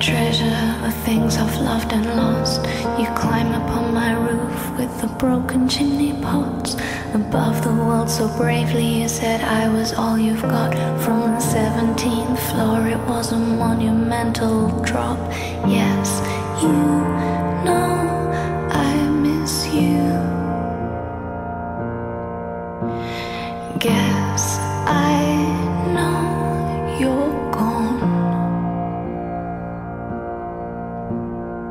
treasure the things I've loved and lost. You climb upon my roof with the broken chimney pots. Above the world so bravely, you said I was all you've got. From the 17th floor, it was a monumental drop. Yes, you know I miss you. Guess I know you're gone.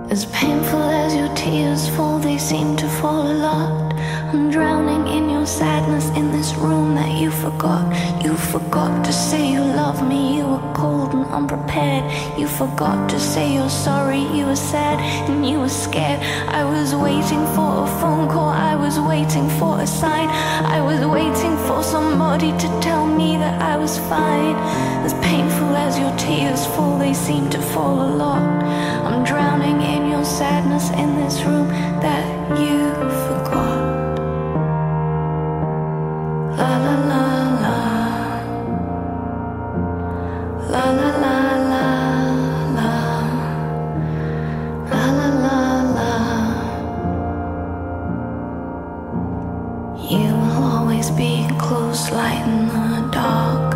As painful as your tears fall, they seem to fall a lot. I'm drowning in your sadness in this room that you forgot. You forgot to say you love me, you were cold and unprepared. You forgot to say you're sorry, you were sad and you were scared. I was waiting for a phone call, I was waiting for a sign. I was waiting for somebody to tell me that I was fine. As painful as your tears fall, they seem to fall a lot. I'm drowning in your sadness in this room that you forgot. La la la la. La la la la la. La la la la. You will always be close, light in the dark,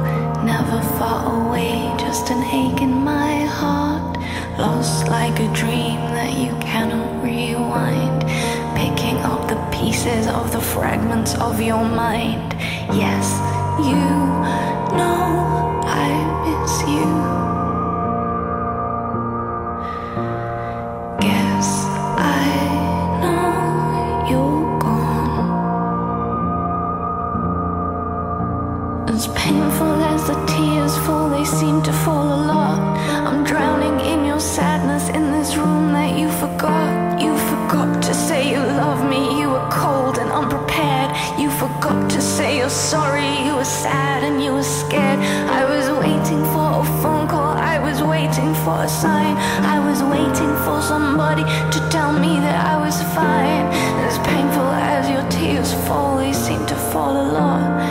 never far away, just an ache in my heart. Lost like a dream that you cannot rewind, picking up the pieces of the fragments of your mind. Yes, you know I miss you. Guess I know you're gone. As painful as the tears fall, they seem to fall a lot. I'm drowning in your sadness in this room that you forgot. You forgot to say you love me, you were cold and unprepared. You forgot to say you're sorry, you were sad and you were scared. I was waiting for a phone call, I was waiting for a sign. I was waiting for somebody to tell me that I was fine. As painful as your tears fall, they seem to fall a lot.